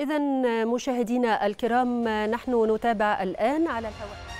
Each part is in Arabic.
إذن مشاهدينا الكرام، نحن نتابع الآن على الهواء.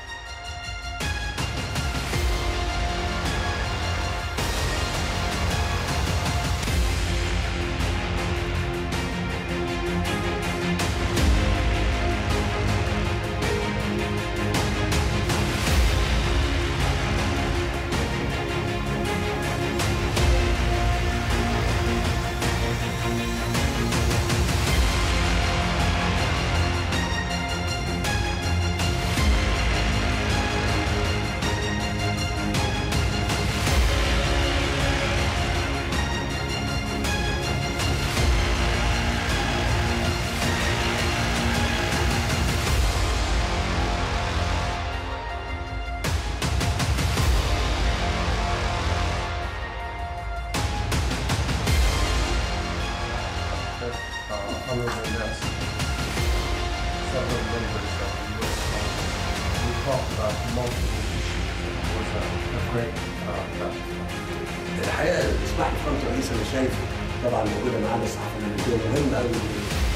الحقيقه الاصلاح الفرنسي الرئيس انا شايفه طبعا موجوده معانا الصحافه الامريكيه، مهم قوي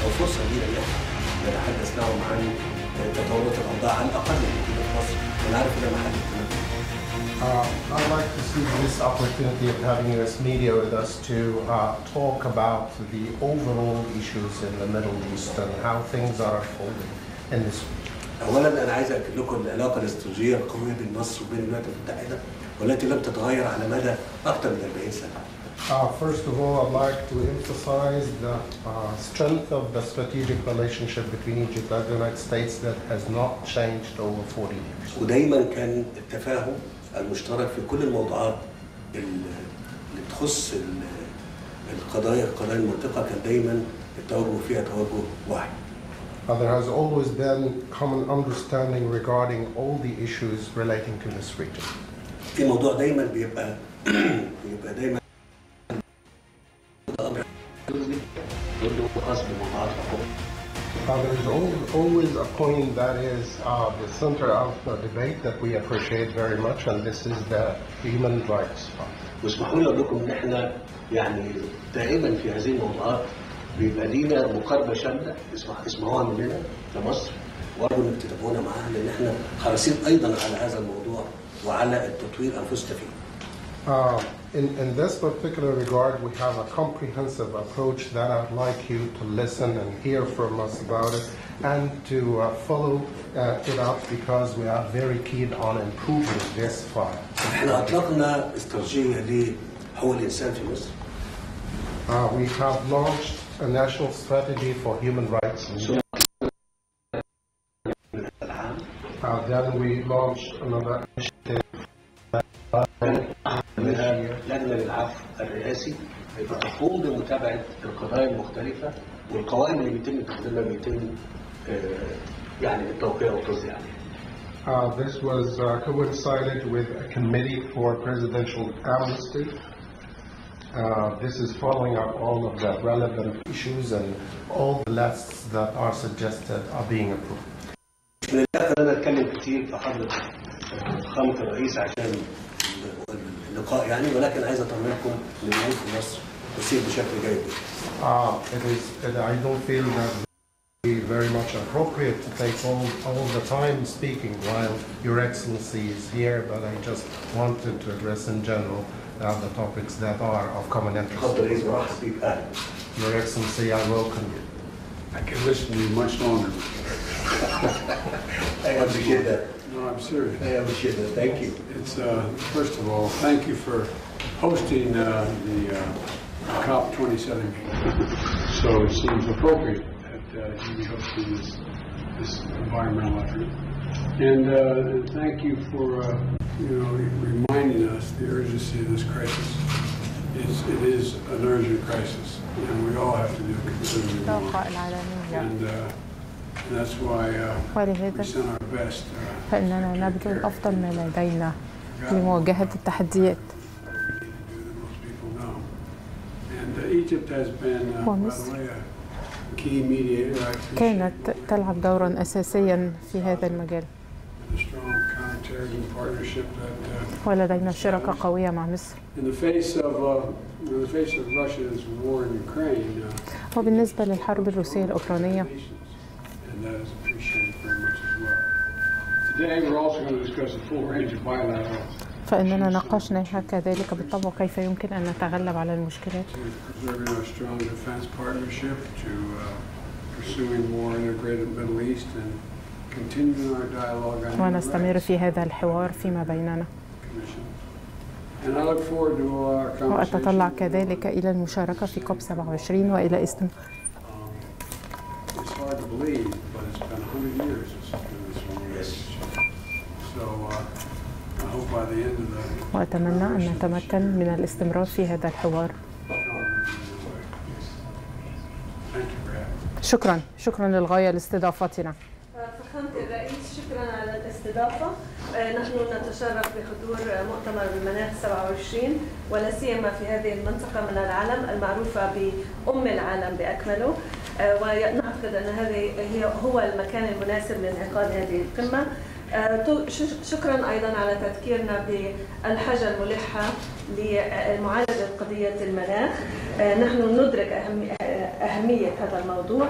او فرصه كبيره ان احنا نتحدث معهم عن تطورات الاوضاع على الاقل في مصر. انا عارف ان محل الكلام. I'd like to seize this opportunity of having US media with us to talk about the overall issues in the Middle East and how things are unfolding in this region. اولا انا عايز اؤكد لكم العلاقه الاستراتيجيه القويه بين مصر وبين الولايات المتحده والتي لم تتغير على مدى اكثر من 40 سنه. First of all, I'd like to emphasize the strength of the strategic relationship between Egypt and the United States that has not changed over 40 years. ودايما كان التفاهم المشترك في كل الموضوعات اللي بتخص قضايا المنطقه كان دايما التوجه فيها توجه واحد. There has always been common understanding regarding all the issues relating to this region. الموضوع دايما بيبقى دايما there is always a point that is the center of the debate that we appreciate very much, and this is the human rights part. واسمحوا لي لكم ان احنا يعني دائما في هذه الموضوعات بيبقى لينا مقاربه شامله اسمعوها مننا كمصر، وارجو انك تتابعونا معاها لان احنا حريصين ايضا على هذا الموضوع وعلى التطوير انفسنا فيه. In this particular regard we have a comprehensive approach that I'd like you to listen and hear from us about it and to follow it up because we are very keen on improving this file. احنا اطلقنا استراتيجيه لحقوق الانسان في مصر. We have launched a national strategy for human rights. Then we launched another initiative this year. لجنة العفو الرئاسي بتقوم بمتابعة القضايا المختلفة والقوائم اللي بيتم تقديمها بيتم يعني التوقيع والتصديق عليها. This was coincided with a committee for presidential amnesty. This is following up all of the relevant issues and all the lists that are suggested are being approved. أنا أتكلم كتير في حضرة فخامة الرئيس عشان اللقاء يعني، ولكن عايز أطمنكم إن الأمور في مصر تسير بشكل جيد. I don't feel that it would be very much appropriate to take all the time speaking while Your Excellency is here, but I just wanted to address in general. The topics that are of common interest. Your Excellency, I welcome you. I can listen to you much longer. I appreciate that. No, I'm serious. I appreciate that. Thank you. It's first of all, thank you for hosting the COP27. So it seems appropriate that you be hosting this environmental effort, and thank you for. You know, reminding us the urgency of this crisis. It is an urgent crisis, and we all have to do considerably more. And that's why we send our best to take care. And Egypt has been, by the way, a key mediator. كانت تلعب دورا أساسيا في هذا المجال. ولدينا شراكة قوية مع مصر وبالنسبة للحرب الروسية الأوكرانية فإننا ناقشناها كذلك بالطبع كيف يمكن أن نتغلب على المشكلات ونستمر في هذا الحوار فيما بيننا. وأتطلع كذلك إلى المشاركة في كوب 27 وإلى استمرار. وأتمنى أن نتمكن من الاستمرار في هذا الحوار. شكرا، شكرا للغاية لاستضافتنا. فخامة الرئيس، شكرا على الاستضافة. نحن نتشرف بحضور مؤتمر المناخ 27 ولا سيما في هذه المنطقة من العالم المعروفة بأم العالم بأكمله، ونعتقد أن هو المكان المناسب لانعقاد هذه القمة. شكرا أيضا على تذكيرنا بالحاجة الملحة لمعالجة قضية المناخ. نحن ندرك أهمية هذا الموضوع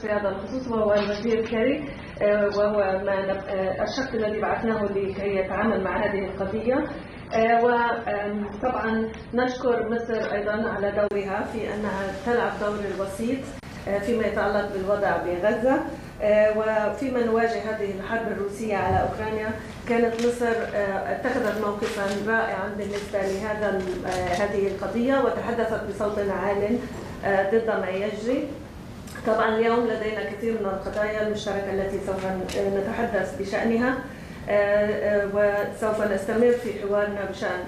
في هذا الخصوص، وهو الوزير كاري، وهو الشق الذي بعثناه لكي يتعامل مع هذه القضية. وطبعا نشكر مصر أيضا على دورها في أنها تلعب دور الوسيط فيما يتعلق بالوضع بغزة، وفيما نواجه هذه الحرب الروسية على أوكرانيا. كانت مصر اتخذت موقفا رائعا بالنسبة لهذه القضية وتحدثت بصوت عال ضد ما يجري. طبعا اليوم لدينا كثير من القضايا المشتركة التي سوف نتحدث بشأنها، وسوف نستمر في حوارنا بشأن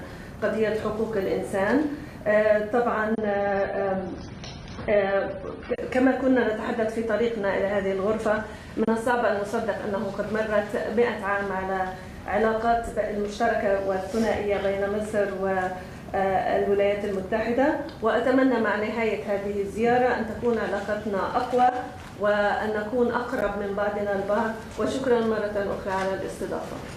قضية حقوق الإنسان. طبعا كما كنا نتحدث في طريقنا إلى هذه الغرفة، من الصعب أن نصدق أنه قد مرت 100 عام على العلاقات المشتركة والثنائية بين مصر والولايات المتحدة، وأتمنى مع نهاية هذه الزيارة أن تكون علاقتنا أقوى وأن نكون أقرب من بعضنا البعض. وشكرا مرة أخرى على الاستضافة.